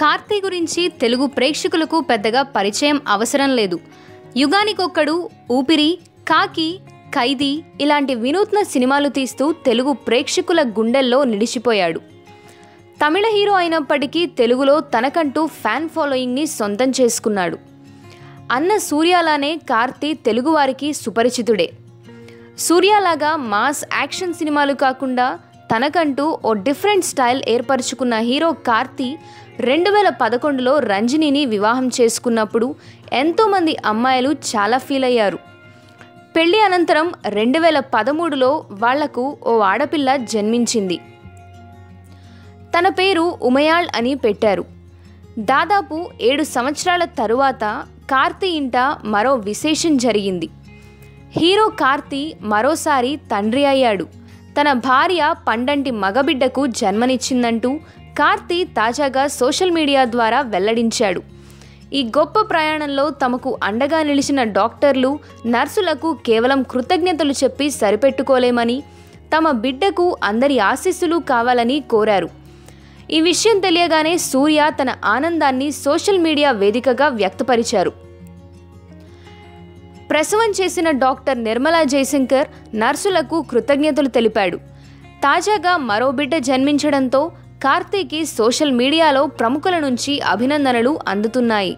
కార్తీ గురించి తెలుగు ప్రేక్షకులకు పెద్దగా పరిచయం అవసరం లేదు. యుగానికొక్కడు, ఊపిరి, కాకి, ఖైదీ ఇలాంటి వినూత్న సినిమాలు తీస్తూ తెలుగు ప్రేక్షకుల గుండెల్లో నిలిచిపోయాడు. తమిళ హీరో అయినప్పటికీ తెలుగులో తనకంటూ ఫ్యాన్ ఫాలోయింగ్ ని సొంతం చేసుకున్నాడు. అన్న సూర్యలానే కార్తీ తెలుగు వారికి సుపరిచితుడే. సూర్యలాగా మాస్ యాక్షన్ సినిమాలు కాకుండా తనకంటూ ఓ డిఫరెంట్ స్టైల్ ఏర్పరచుకున్న హీరో కార్తీ 2011లో రంజనీని వివాహం చేసుకున్నప్పుడు ఎంతోమంది అమ్మాయిలు చాలా ఫీల్ అయ్యారు. పెళ్లి అనంతరం 2013లో వాళ్లకు ఓ ఆడపిల్ల జన్మించింది. తన పేరు ఉమయాళ్ అని పెట్టారు. దాదాపు 7 సంవత్సరాల తరువాత కార్తీ ఇంట మరో విశేషం జరిగింది. హీరో కార్తీ మరోసారి తండ్రి అయ్యాడు. తన భార్య పండంటి మగబిడ్డకు జన్మనిచ్చిందంటూ కార్తీ తాజాగా సోషల్ మీడియా ద్వారా వెల్లడించాడు. ఈ గొప్ప ప్రయాణంలో తమకు అండగా నిలిచిన డాక్టర్లు, నర్సులకు కేవలం కృతజ్ఞతలు చెప్పి సరిపెట్టుకోలేమని, తమ బిడ్డకు అందరి ఆశీస్సులు కావాలని కోరారు. ఈ విషయం తెలియగానే సూర్య తన ఆనందాన్ని సోషల్ మీడియా వేదికగా వ్యక్తపరిచారు. ప్రసవం చేసిన డాక్టర్ నిర్మలా జయశంకర్, నర్సులకు కృతజ్ఞతలు తెలిపాడు. తాజాగా మరో బిడ్డ జన్మించడంతో కార్తీకి సోషల్ మీడియాలో ప్రముఖుల నుంచి అభినందనలు అందుతున్నాయి.